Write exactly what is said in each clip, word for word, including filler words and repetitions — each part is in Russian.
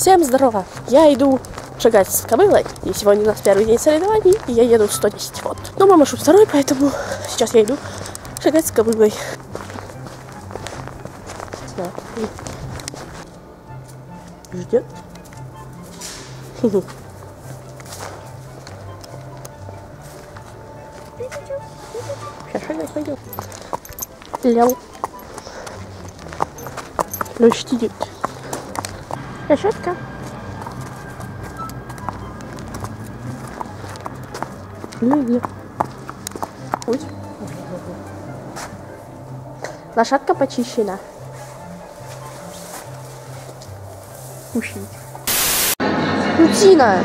Всем здорово! Я иду шагать с кобылой, и сегодня у нас первый день соревнований, и я еду в сто десять вод. Но мама шут второй, поэтому сейчас я иду шагать с кобылой. Ждет. Сейчас шагать пойдем. Ляу. Почти идет. Кошетка. Лошадка почищена. Пущить. Путина.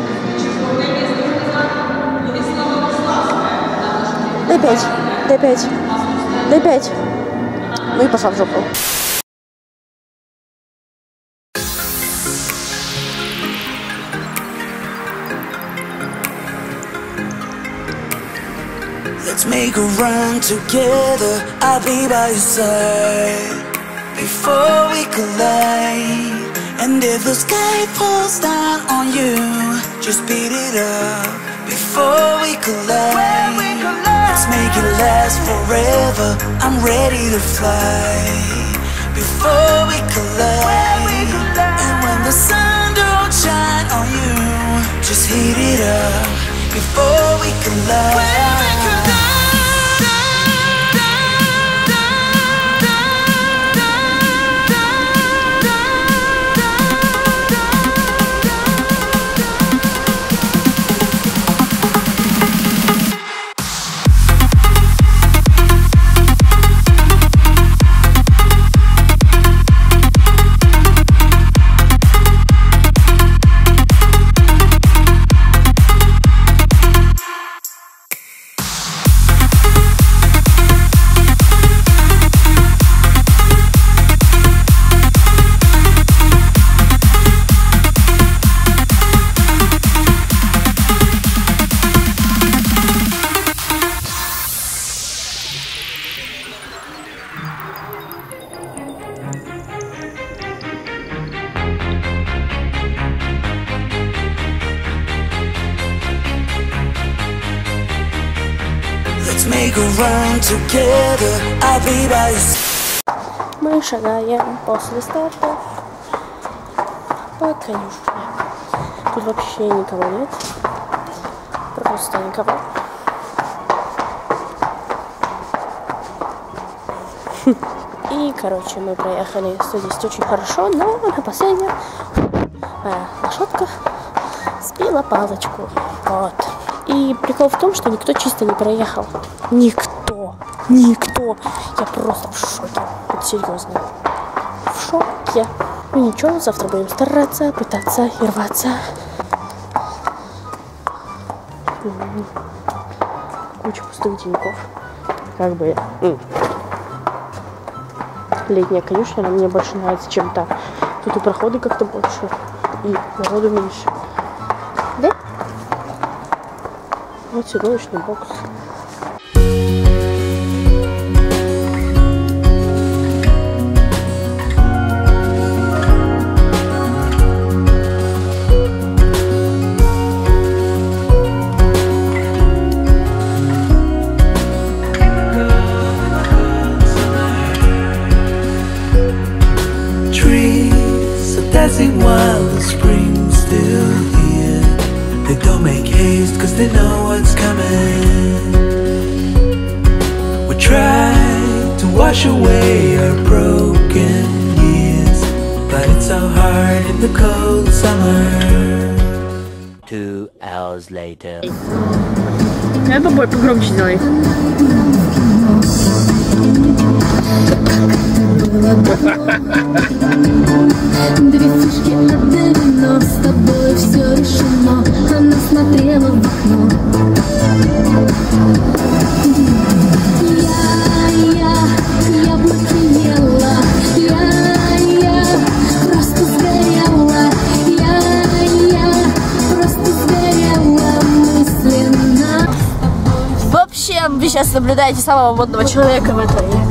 Д пять. Д пять. Д пять. Ну и пошла в жопу. Let's make a run together, I'll be by your side before we collide. And if the sky falls down on you, just beat it up before we collide. Let's make it last forever, I'm ready to fly before we collide. And when the sun don't shine on you, just heat it up before we collide. Мы шагаем после старта по конюшне. Тут вообще никого нет. Просто никого. И, короче, мы проехали сто десять очень хорошо, но на последнем моя лошадка сбила палочку. Вот. И прикол в том, что никто чисто не проехал. Никто. Никто. Я просто в шоке. Вот серьезно. В шоке. Ну ничего, завтра будем стараться, пытаться и рваться. Куча пустых деньков. Как бы... Летняя конюшня, она мне больше нравится, чем та. Тут и проходы как-то больше, и народу меньше. Да? Вот седлочный бокс. Dancing while the spring's still here. They don't make haste cause they know what's coming. We try to wash away our broken years, but it's so hard in the cold summer. Two hours later. Я бабой погромче делай. Две сушки отдали, но с тобой все решено. Она смотрела в окно. Я, я, я потеряла. Я, я, просто сгорела. Я, я, просто сгорела мысленно. В общем, вы сейчас наблюдаете самого модного человека в этой...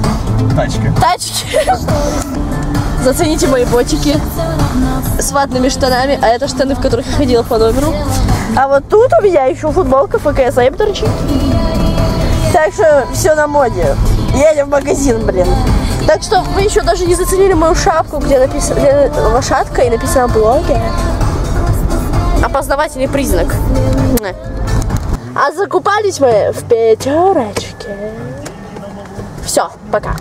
Тачки. Тачки. Зацените мои ботики. с ватными штанами, а это штаны, в которых я ходила по номеру. А вот тут у меня еще футболка эф ка эс Айм торчит. Так что все на моде. Едем в магазин, блин. Так что вы еще даже не заценили мою шапку, где написано лошадка и написано блогер. Опознавательный признак. А закупались мы в пятерочке. Все, пока.